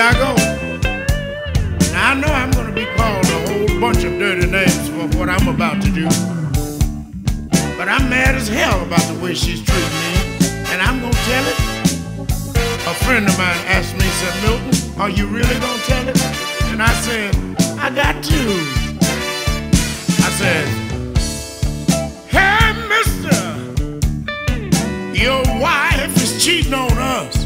here I go. Now I know I'm going to be called a whole bunch of dirty names for what I'm about to do. But I'm mad as hell about the way she's treating me, and I'm going to tell it. A friend of mine asked me, said, Milton, are you really going to tell it? And I said, I got to. I said, hey, mister, your wife is cheating on us.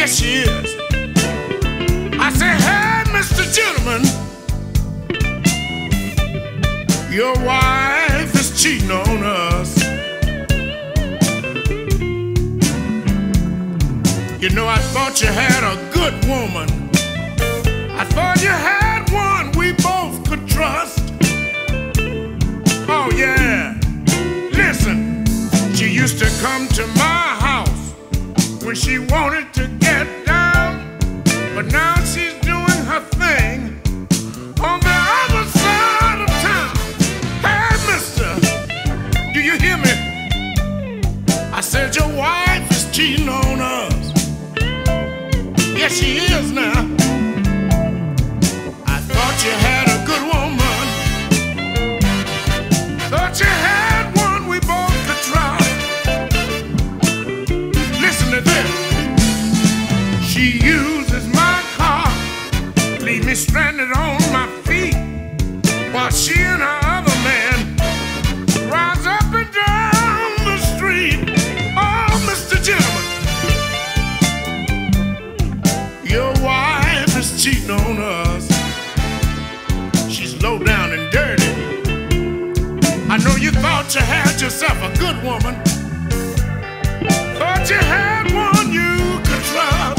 Yes, she is. I said, hey, Mr. Gentleman, your wife is cheating on us. You know, I thought you had a good woman. I thought you had one we both could trust. Oh, yeah. Listen, she used to come to my house when she wanted to get down, but now she's doing her thing on the other side of town. Hey, mister, do you hear me? I said your wife is cheating on us. Yes, she is now. I thought you had a good woman. Thought you had. She uses my car, leave me stranded on my feet, while she and her other man rides up and down the street. Oh, Mr. Gentleman, your wife is cheating on us. She's low down and dirty. I know you thought you had yourself a good woman. Thought you had one you could trust.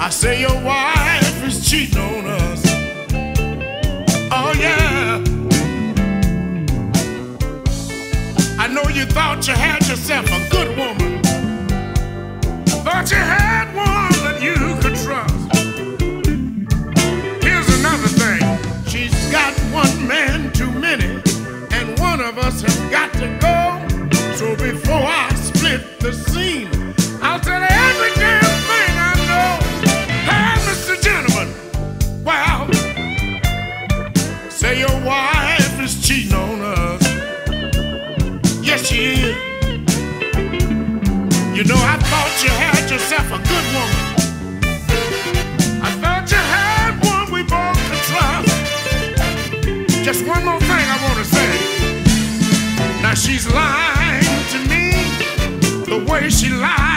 I say your wife is cheating on us. Oh yeah. I know you thought you had yourself a good woman. Thought you had one that you could trust. Here's another thing. She's got one man too many, and one of us has got to go. So before I split the scene, I'll tell every damn thing I know. Wow, say your wife is cheating on us. Yes, she is. You know, I thought you had yourself a good woman. I thought you had one we both could trust. Just one more thing I want to say. Now she's lying to me the way she lied.